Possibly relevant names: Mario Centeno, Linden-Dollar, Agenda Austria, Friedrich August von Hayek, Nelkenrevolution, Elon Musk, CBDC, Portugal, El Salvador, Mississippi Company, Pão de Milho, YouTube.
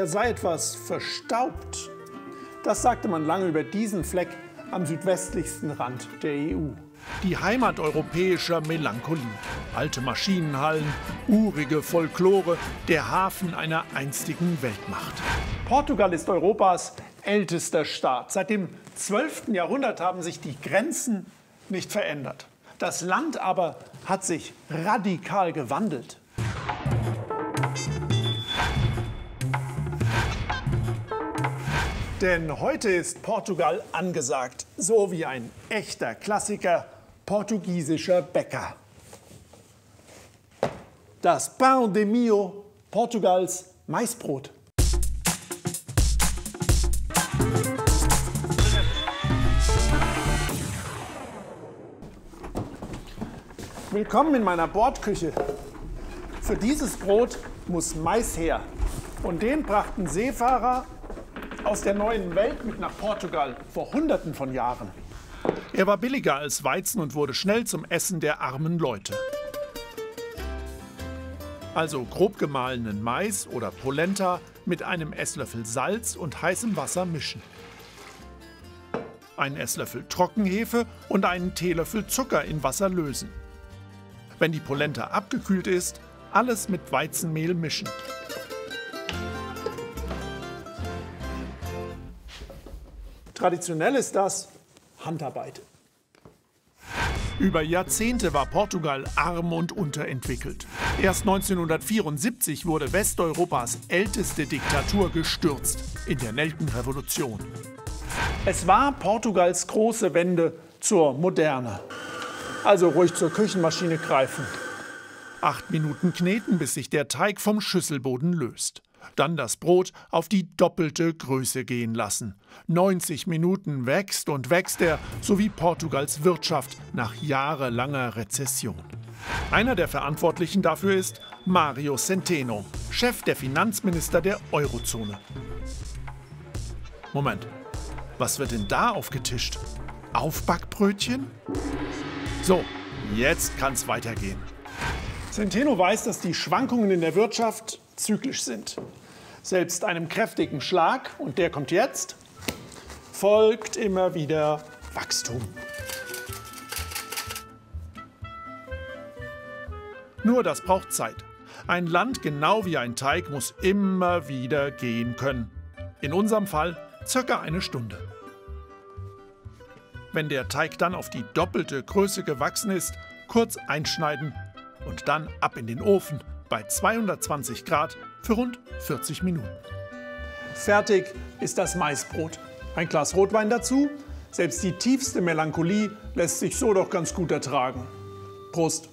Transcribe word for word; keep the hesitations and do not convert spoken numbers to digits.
er sei etwas verstaubt. Das sagte man lange über diesen Fleck am südwestlichsten Rand der E U. Die Heimat europäischer Melancholien. Alte Maschinenhallen, urige Folklore, der Hafen einer einstigen Weltmacht. Portugal ist Europas ältester Staat. Seit dem zwölften Jahrhundert haben sich die Grenzen nicht verändert. Das Land aber hat sich radikal gewandelt. Denn heute ist Portugal angesagt, so wie ein echter Klassiker portugiesischer Bäcker. Das Pão de Milho, Portugals Maisbrot. Willkommen in meiner Bordküche. Für dieses Brot muss Mais her. Und den brachten Seefahrer aus der neuen Welt mit nach Portugal vor Hunderten von Jahren. Er war billiger als Weizen und wurde schnell zum Essen der armen Leute. Also grob gemahlenen Mais oder Polenta mit einem Esslöffel Salz und heißem Wasser mischen. Einen Esslöffel Trockenhefe und einen Teelöffel Zucker in Wasser lösen. Wenn die Polenta abgekühlt ist, alles mit Weizenmehl mischen. Traditionell ist das Handarbeit. Über Jahrzehnte war Portugal arm und unterentwickelt. Erst neunzehnhundertvierundsiebzig wurde Westeuropas älteste Diktatur gestürzt in der Nelkenrevolution. Es war Portugals große Wende zur Moderne. Also ruhig zur Küchenmaschine greifen. Acht Minuten kneten, bis sich der Teig vom Schüsselboden löst. Dann das Brot auf die doppelte Größe gehen lassen. neunzig Minuten wächst und wächst er, so wie Portugals Wirtschaft nach jahrelanger Rezession. Einer der Verantwortlichen dafür ist Mario Centeno, Chef der Finanzminister der Eurozone. Moment, was wird denn da aufgetischt? Aufbackbrötchen? So, jetzt kann's weitergehen. Centeno weiß, dass die Schwankungen in der Wirtschaft zyklisch sind. Selbst einem kräftigen Schlag, und der kommt jetzt, folgt immer wieder Wachstum. Nur das braucht Zeit. Ein Land, genau wie ein Teig, muss immer wieder gehen können. In unserem Fall circa eine Stunde. Wenn der Teig dann auf die doppelte Größe gewachsen ist, kurz einschneiden und dann ab in den Ofen bei zweihundertzwanzig Grad für rund vierzig Minuten. Fertig ist das Maisbrot. Ein Glas Rotwein dazu. Selbst die tiefste Melancholie lässt sich so doch ganz gut ertragen. Prost!